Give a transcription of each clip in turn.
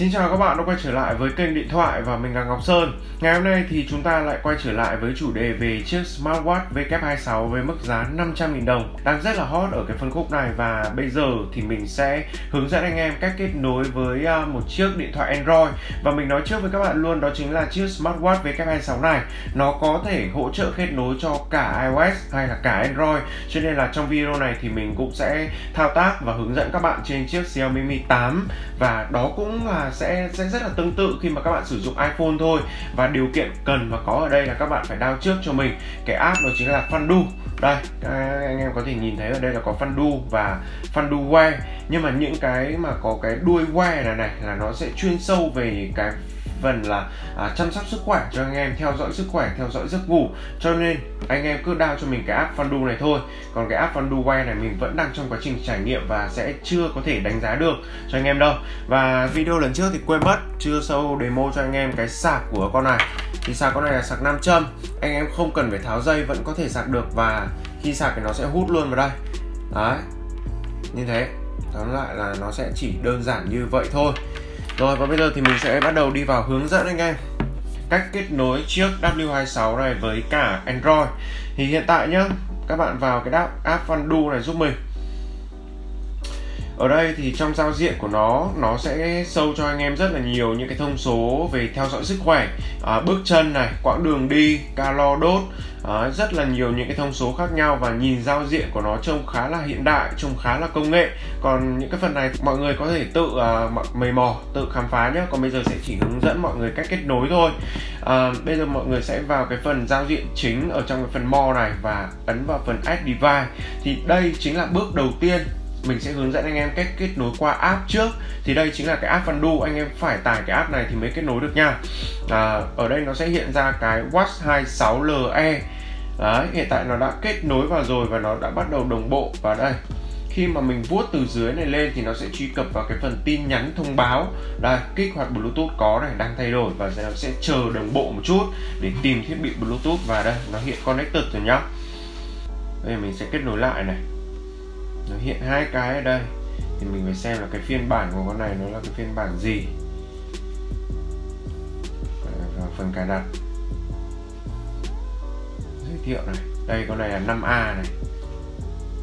Xin chào các bạn đã quay trở lại với kênh điện thoại và mình là Ngọc Sơn. Ngày hôm nay thì chúng ta lại quay trở lại với chủ đề về chiếc Smartwatch W26 với mức giá 500.000 đồng đang rất là hot ở cái phân khúc này. Và bây giờ thì mình sẽ hướng dẫn anh em cách kết nối với một chiếc điện thoại Android. Và mình nói trước với các bạn luôn, đó chính là chiếc Smartwatch W26 này nó có thể hỗ trợ kết nối cho cả iOS hay là cả Android. Cho nên là trong video này thì mình cũng sẽ thao tác và hướng dẫn các bạn trên chiếc Xiaomi Mi 8. Và đó cũng là sẽ rất là tương tự khi mà các bạn sử dụng iPhone thôi. Và điều kiện cần mà có ở đây là các bạn phải download trước cho mình cái app, đó chính là FunDo. Đây, anh em có thể nhìn thấy ở đây là có FunDo và FunDo Way. Nhưng mà những cái mà có cái đuôi Way này là nó sẽ chuyên sâu về cái phần là chăm sóc sức khỏe cho anh em, theo dõi sức khỏe, theo dõi giấc ngủ. Cho nên anh em cứ download cho mình cái app FunDo này thôi. Còn cái app FunDo Way này mình vẫn đang trong quá trình trải nghiệm và sẽ chưa có thể đánh giá được cho anh em đâu. Và video lần trước thì quên mất chưa sâu demo cho anh em cái sạc của con này. Thì sạc con này là sạc 5 châm, anh em không cần phải tháo dây vẫn có thể sạc được. Và khi sạc thì nó sẽ hút luôn vào đây. Đấy, như thế. Tóm lại là nó sẽ chỉ đơn giản như vậy thôi. Rồi, và bây giờ thì mình sẽ bắt đầu đi vào hướng dẫn anh em cách kết nối chiếc W26 này với cả Android. Thì hiện tại nhá, các bạn vào cái app FunDo này giúp mình. Ở đây thì trong giao diện của nó sẽ show cho anh em rất là nhiều những cái thông số về theo dõi sức khỏe, bước chân này, quãng đường đi, calo đốt, rất là nhiều những cái thông số khác nhau. Và nhìn giao diện của nó trông khá là hiện đại, trông khá là công nghệ. Còn những cái phần này mọi người có thể tự mày mò, tự khám phá nhé. Còn bây giờ sẽ chỉ hướng dẫn mọi người cách kết nối thôi. Bây giờ mọi người sẽ vào cái phần giao diện chính ở trong cái phần More này và ấn vào phần Add Device. Thì đây chính là bước đầu tiên. Mình sẽ hướng dẫn anh em cách kết nối qua app trước. Thì đây chính là cái app FunDo. Anh em phải tải cái app này thì mới kết nối được nha. Ở đây nó sẽ hiện ra cái Watch 26LE. Đấy, hiện tại nó đã kết nối vào rồi và nó đã bắt đầu đồng bộ vào đây. Khi mà mình vuốt từ dưới này lên thì nó sẽ truy cập vào cái phần tin nhắn thông báo. Đây, kích hoạt Bluetooth có này, đang thay đổi. Và nó sẽ chờ đồng bộ một chút để tìm thiết bị Bluetooth. Và đây, nó hiện connected rồi nhá. Đây, mình sẽ kết nối lại này. Nó hiện hai cái ở đây. Thì mình phải xem là cái phiên bản của con này nó là cái phiên bản gì. Vào phần cài đặt, giới thiệu này. Đây, con này là 5A này,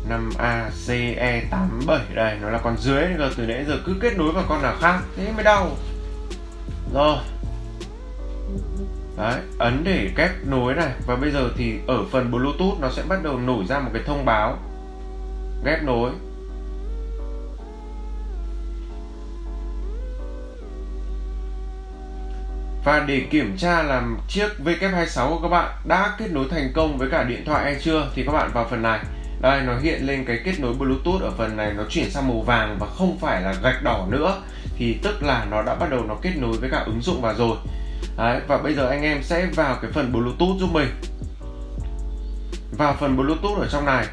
5ACE87. Đây, nó là con dưới. Rồi từ nãy giờ cứ kết nối vào con nào khác thế mới đau. Rồi. Đấy, ấn để kết nối này. Và bây giờ thì ở phần Bluetooth nó sẽ bắt đầu nổi ra một cái thông báo ghép nối. Và để kiểm tra là chiếc W26 của các bạn đã kết nối thành công với cả điện thoại hay chưa thì các bạn vào phần này. Đây, nó hiện lên cái kết nối Bluetooth ở phần này, nó chuyển sang màu vàng và không phải là gạch đỏ nữa. Thì tức là nó đã bắt đầu nó kết nối với cả ứng dụng vào rồi. Đấy, và bây giờ anh em sẽ vào cái phần Bluetooth giúp mình. Vào phần Bluetooth ở trong này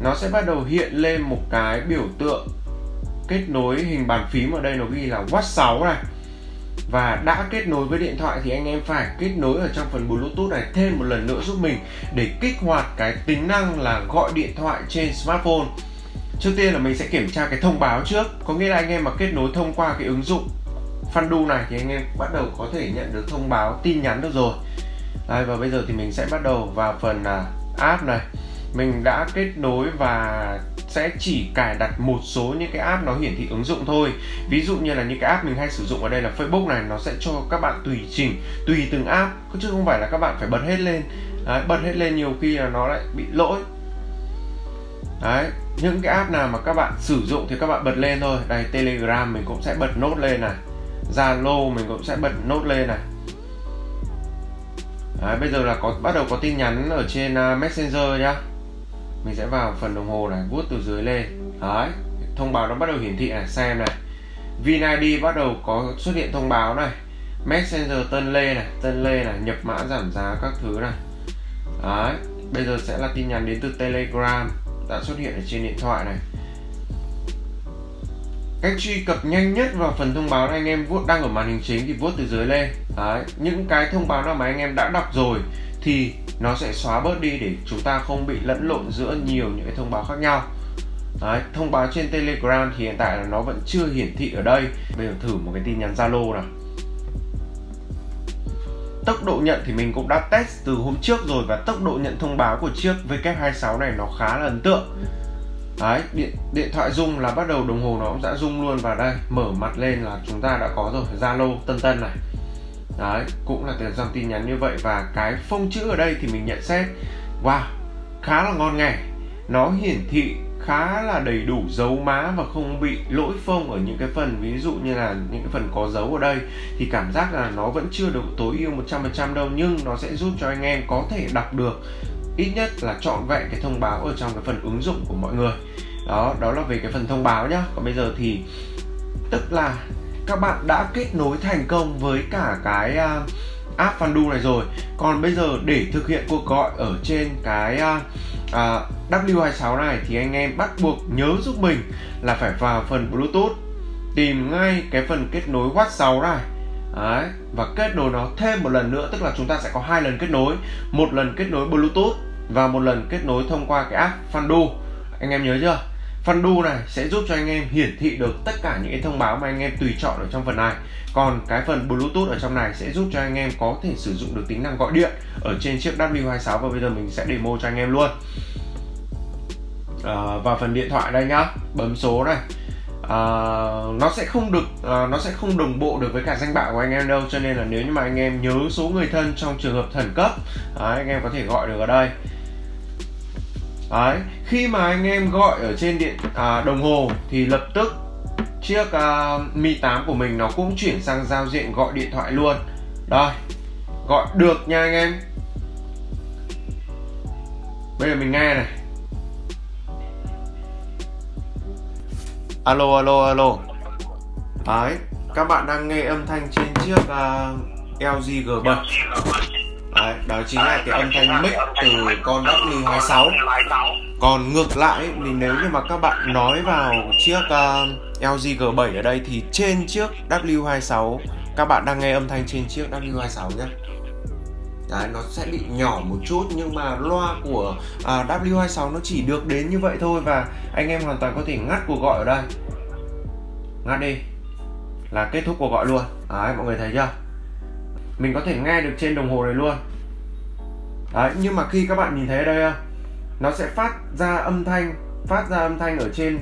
nó sẽ bắt đầu hiện lên một cái biểu tượng kết nối hình bàn phím. Ở đây nó ghi là Watch 6 này. Và đã kết nối với điện thoại thì anh em phải kết nối ở trong phần Bluetooth này thêm một lần nữa giúp mình để kích hoạt cái tính năng là gọi điện thoại trên smartphone. Trước tiên là mình sẽ kiểm tra cái thông báo trước. Có nghĩa là anh em mà kết nối thông qua cái ứng dụng FunDo này thì anh em bắt đầu có thể nhận được thông báo tin nhắn được rồi. Đây, và bây giờ thì mình sẽ bắt đầu vào phần app này. Mình đã kết nối và sẽ chỉ cài đặt một số những cái app nó hiển thị ứng dụng thôi. Ví dụ như là những cái app mình hay sử dụng ở đây là Facebook này, nó sẽ cho các bạn tùy chỉnh tùy từng app chứ không phải là các bạn phải bật hết lên. Đấy, bật hết lên nhiều khi là nó lại bị lỗi. Đấy, những cái app nào mà các bạn sử dụng thì các bạn bật lên thôi. Đây, Telegram mình cũng sẽ bật nốt lên này, Zalo mình cũng sẽ bật nốt lên này. Đấy, bây giờ là bắt đầu có tin nhắn ở trên Messenger nhá. Mình sẽ vào phần đồng hồ này, vuốt từ dưới lên. Đấy, thông báo nó bắt đầu hiển thị này, xem này. VinID bắt đầu có xuất hiện thông báo này. Messenger Tân Lê này, nhập mã giảm giá các thứ này. Đấy, bây giờ sẽ là tin nhắn đến từ Telegram đã xuất hiện ở trên điện thoại này. Cách truy cập nhanh nhất vào phần thông báo này, anh em vuốt đang ở màn hình chính thì vuốt từ dưới lên. Đấy, những cái thông báo nào mà anh em đã đọc rồi thì nó sẽ xóa bớt đi để chúng ta không bị lẫn lộn giữa nhiều những cái thông báo khác nhau. Đấy, thông báo trên Telegram thì hiện tại là nó vẫn chưa hiển thị ở đây. Bây giờ thử một cái tin nhắn Zalo nào. Tốc độ nhận thì mình cũng đã test từ hôm trước rồi, và tốc độ nhận thông báo của chiếc W26 này nó khá là ấn tượng. Đấy, điện thoại rung là bắt đầu đồng hồ nó cũng đã rung luôn vào đây. Mở mặt lên là chúng ta đã có rồi, Zalo tân này. Đấy, cũng là từ dòng tin nhắn như vậy. Và cái phông chữ ở đây thì mình nhận xét wow, khá là ngon nghẻ. Nó hiển thị khá là đầy đủ dấu má và không bị lỗi phông ở những cái phần, ví dụ như là những cái phần có dấu ở đây thì cảm giác là nó vẫn chưa được tối ưu 100% đâu, nhưng nó sẽ giúp cho anh em có thể đọc được ít nhất là trọn vẹn cái thông báo ở trong cái phần ứng dụng của mọi người. Đó là về cái phần thông báo nhá. Còn bây giờ thì tức là các bạn đã kết nối thành công với cả cái app FunDo này rồi. Còn bây giờ để thực hiện cuộc gọi ở trên cái W26 này thì anh em bắt buộc nhớ giúp mình là phải vào phần Bluetooth, tìm ngay cái phần kết nối Watt 6 này. Đấy, và kết nối nó thêm một lần nữa, tức là chúng ta sẽ có hai lần kết nối, một lần kết nối Bluetooth và một lần kết nối thông qua cái app FunDo. Anh em nhớ chưa? FunDo này sẽ giúp cho anh em hiển thị được tất cả những cái thông báo mà anh em tùy chọn ở trong phần này. Còn cái phần Bluetooth ở trong này sẽ giúp cho anh em có thể sử dụng được tính năng gọi điện ở trên chiếc W26. Và bây giờ mình sẽ demo cho anh em luôn. Vào phần điện thoại đây nhá, bấm số này. Nó sẽ không đồng bộ được với cả danh bạ của anh em đâu, cho nên là nếu như mà anh em nhớ số người thân trong trường hợp khẩn cấp, anh em có thể gọi được ở đây. Đấy, khi mà anh em gọi ở trên đồng hồ thì lập tức chiếc Mi 8 của mình nó cũng chuyển sang giao diện gọi điện thoại luôn. Đây, gọi được nha anh em. Bây giờ mình nghe này. Alo, alo, alo. Đấy, các bạn đang nghe âm thanh trên chiếc LG G7. Đấy, đó chính là cái âm thanh mic từ con W26. Còn ngược lại thì nếu như mà các bạn nói vào chiếc LG G7 ở đây thì trên chiếc W26 các bạn đang nghe âm thanh trên chiếc W26 nhé. Đấy, nó sẽ bị nhỏ một chút, nhưng mà loa của W26 nó chỉ được đến như vậy thôi, và anh em hoàn toàn có thể ngắt cuộc gọi ở đây. Ngắt đi là kết thúc cuộc gọi luôn. Đấy, mọi người thấy chưa? Mình có thể nghe được trên đồng hồ này luôn. Đấy, nhưng mà khi các bạn nhìn thấy ở đây không? Nó sẽ phát ra âm thanh ở trên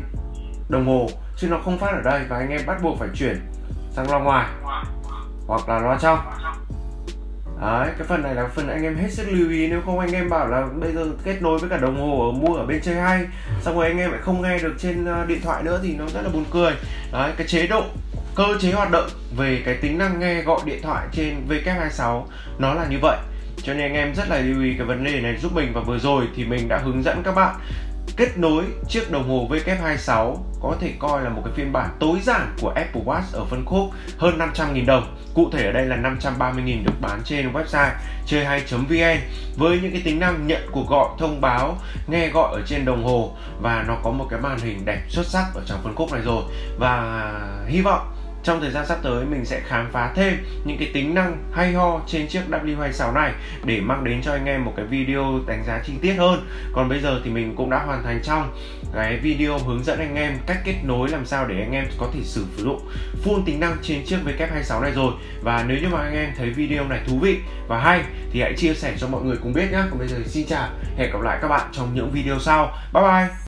đồng hồ, chứ nó không phát ở đây, và anh em bắt buộc phải chuyển sang loa ngoài hoặc là loa trong. Đấy, cái phần này là phần anh em hết sức lưu ý, nếu không anh em bảo là bây giờ kết nối với cả đồng hồ ở mua ở bên chơi hay, xong rồi anh em lại không nghe được trên điện thoại nữa thì nó rất là buồn cười. Đấy, cái chế độ cơ chế hoạt động về cái tính năng nghe gọi điện thoại trên W26 nó là như vậy, cho nên anh em rất là lưu ý cái vấn đề này giúp mình. Và vừa rồi thì mình đã hướng dẫn các bạn kết nối chiếc đồng hồ W26 có thể coi là một cái phiên bản tối giản của Apple Watch ở phân khúc hơn 500.000 đồng. Cụ thể ở đây là 530.000 được bán trên website choihay.vn, với những cái tính năng nhận cuộc gọi, thông báo, nghe gọi ở trên đồng hồ, và nó có một cái màn hình đẹp xuất sắc ở trong phân khúc này rồi. Và hy vọng trong thời gian sắp tới mình sẽ khám phá thêm những cái tính năng hay ho trên chiếc W26 này để mang đến cho anh em một cái video đánh giá chi tiết hơn. Còn bây giờ thì mình cũng đã hoàn thành trong cái video hướng dẫn anh em cách kết nối làm sao để anh em có thể sử dụng full tính năng trên chiếc W26 này rồi. Và nếu như mà anh em thấy video này thú vị và hay thì hãy chia sẻ cho mọi người cùng biết nhé. Còn bây giờ thì xin chào, hẹn gặp lại các bạn trong những video sau. Bye bye.